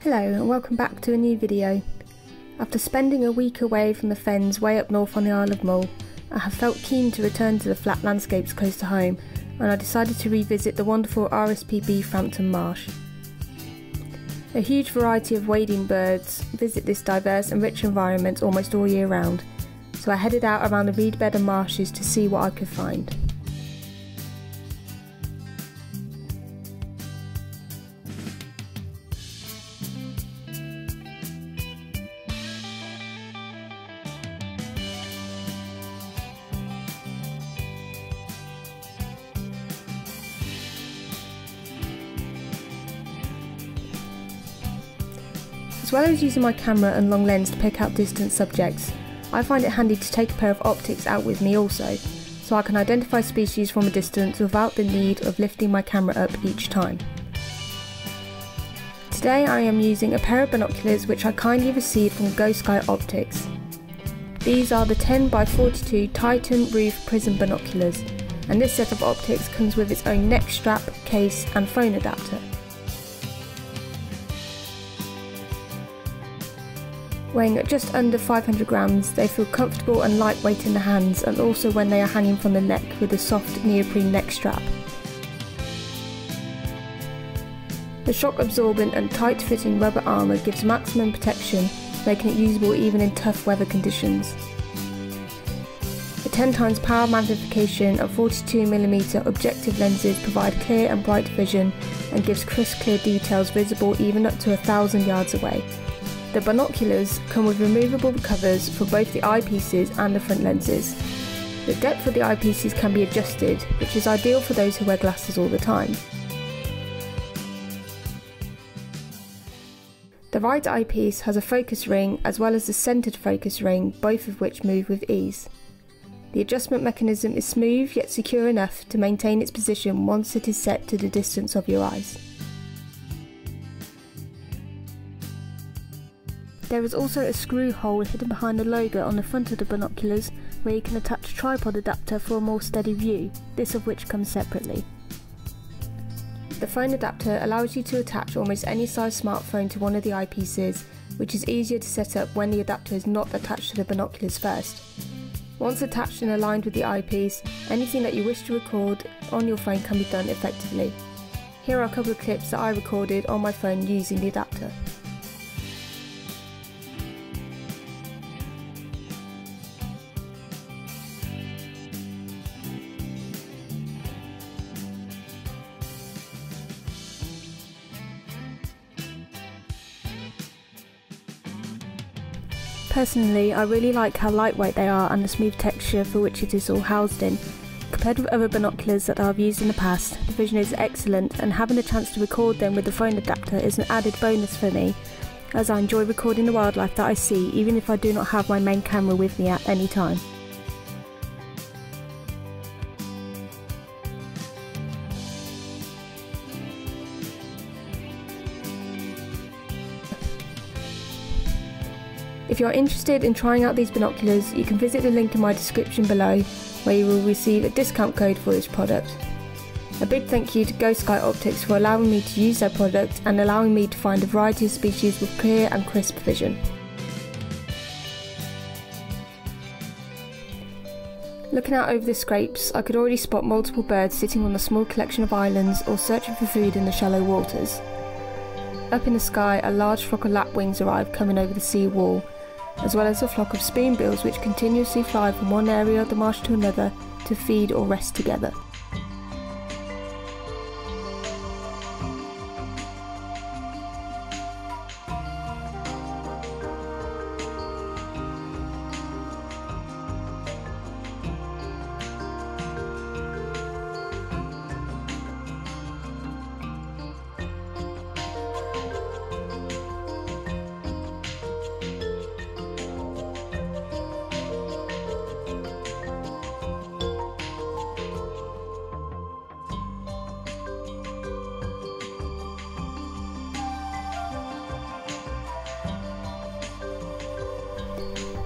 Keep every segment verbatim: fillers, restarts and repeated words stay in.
Hello and welcome back to a new video. After spending a week away from the Fens way up north on the Isle of Mull, I have felt keen to return to the flat landscapes close to home, and I decided to revisit the wonderful R S P B Frampton Marsh. A huge variety of wading birds visit this diverse and rich environment almost all year round, so I headed out around the reed bed and marshes to see what I could find. As well as using my camera and long lens to pick out distant subjects, I find it handy to take a pair of optics out with me also, so I can identify species from a distance without the need of lifting my camera up each time. Today I am using a pair of binoculars which I kindly received from GoSky Optics. These are the ten by forty-two Titan Roof Prism Binoculars, and this set of optics comes with its own neck strap, case and phone adapter. Weighing at just under five hundred grams, they feel comfortable and lightweight in the hands, and also when they are hanging from the neck with a soft neoprene neck strap. The shock absorbent and tight fitting rubber armour gives maximum protection, making it usable even in tough weather conditions. The ten times power magnification and forty-two millimeter objective lenses provide clear and bright vision and gives crisp clear details visible even up to a thousand yards away. The binoculars come with removable covers for both the eyepieces and the front lenses. The depth of the eyepieces can be adjusted, which is ideal for those who wear glasses all the time. The right eyepiece has a focus ring as well as a centered focus ring, both of which move with ease. The adjustment mechanism is smooth yet secure enough to maintain its position once it is set to the distance of your eyes. There is also a screw hole hidden behind the logo on the front of the binoculars where you can attach a tripod adapter for a more steady view, this of which comes separately. The phone adapter allows you to attach almost any size smartphone to one of the eyepieces, which is easier to set up when the adapter is not attached to the binoculars first. Once attached and aligned with the eyepiece, anything that you wish to record on your phone can be done effectively. Here are a couple of clips that I recorded on my phone using the adapter. Personally, I really like how lightweight they are and the smooth texture for which it is all housed in. Compared with other binoculars that I've used in the past, the vision is excellent, and having the chance to record them with the phone adapter is an added bonus for me, as I enjoy recording the wildlife that I see even if I do not have my main camera with me at any time. If you're interested in trying out these binoculars, you can visit the link in my description below where you will receive a discount code for this product. A big thank you to GoSky Optics for allowing me to use their product and allowing me to find a variety of species with clear and crisp vision. Looking out over the scrapes, I could already spot multiple birds sitting on a small collection of islands or searching for food in the shallow waters. Up in the sky, a large flock of lapwings arrived coming over the sea wall, as well as a flock of spoonbills which continuously fly from one area of the marsh to another to feed or rest together.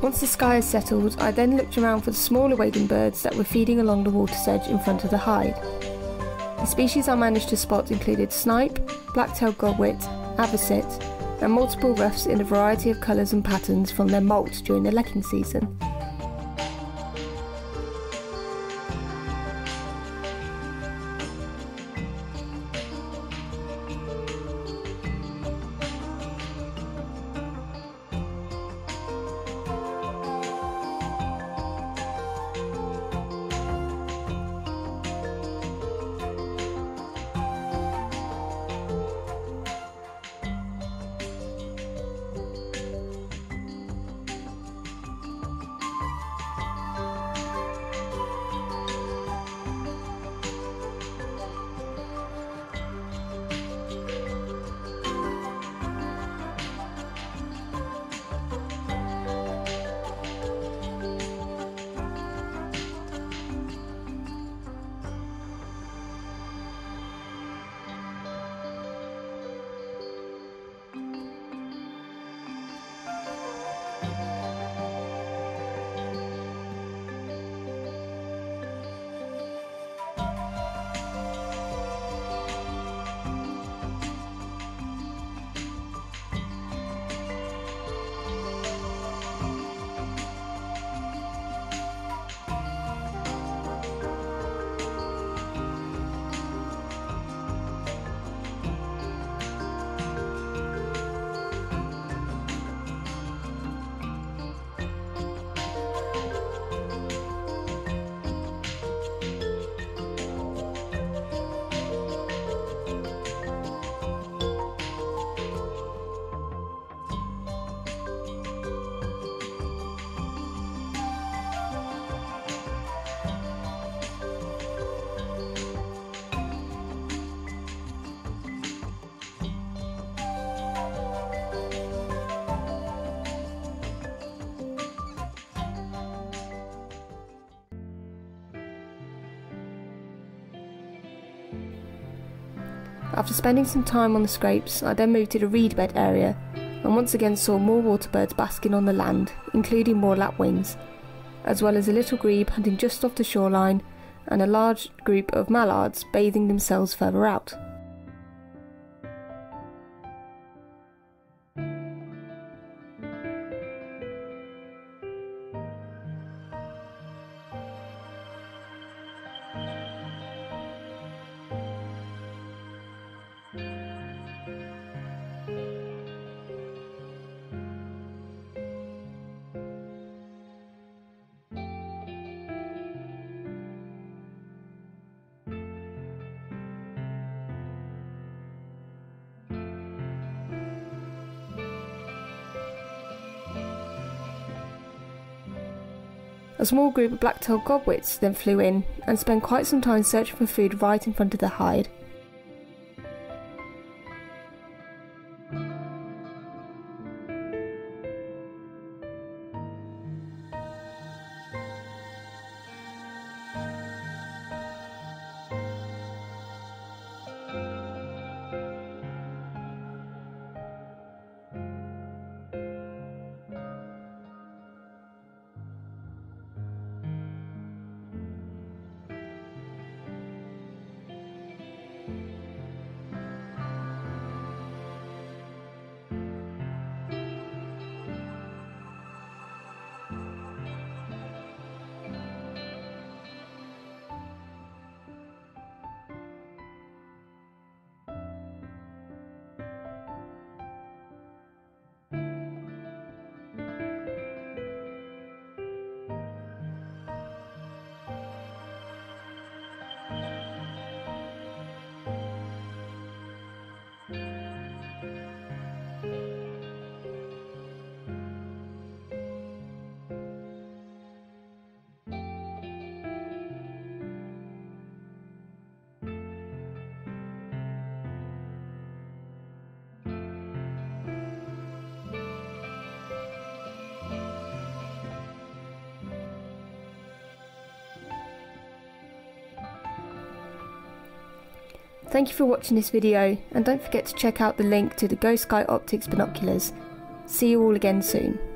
Once the sky has settled, I then looked around for the smaller wading birds that were feeding along the water's edge in front of the hide. The species I managed to spot included snipe, black-tailed godwit, avocet, There are multiple ruffs in a variety of colours and patterns from their moult during the lekking season. After spending some time on the scrapes, I then moved to the reed bed area and once again saw more waterbirds basking on the land, including more lapwings, as well as a little grebe hunting just off the shoreline and a large group of mallards bathing themselves further out. A small group of black-tailed godwits then flew in and spent quite some time searching for food right in front of their hide. Thank you for watching this video, and don't forget to check out the link to the GoSky Optics binoculars. See you all again soon.